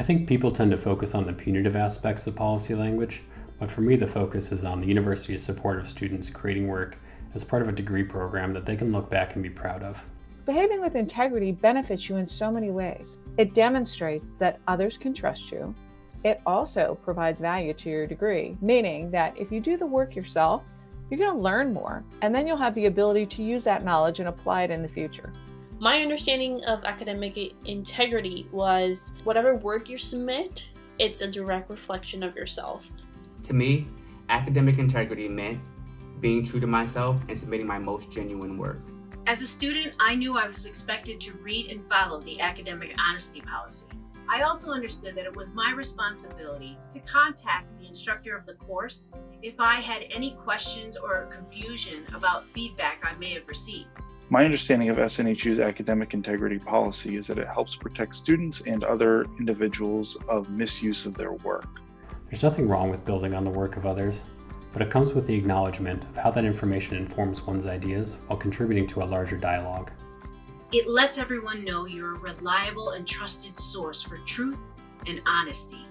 I think people tend to focus on the punitive aspects of policy language, but for me the focus is on the university's support of students creating work as part of a degree program that they can look back and be proud of. Behaving with integrity benefits you in so many ways. It demonstrates that others can trust you. It also provides value to your degree, meaning that if you do the work yourself, you're going to learn more, and then you'll have the ability to use that knowledge and apply it in the future. My understanding of academic integrity was whatever work you submit, it's a direct reflection of yourself. To me, academic integrity meant being true to myself and submitting my most genuine work. As a student, I knew I was expected to read and follow the academic honesty policy. I also understood that it was my responsibility to contact the instructor of the course if I had any questions or confusion about feedback I may have received. My understanding of SNHU's academic integrity policy is that it helps protect students and other individuals of misuse of their work. There's nothing wrong with building on the work of others, but it comes with the acknowledgement of how that information informs one's ideas while contributing to a larger dialogue. It lets everyone know you're a reliable and trusted source for truth and honesty.